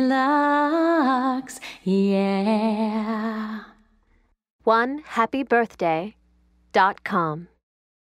Nilax, yeah. 1happybirthday.com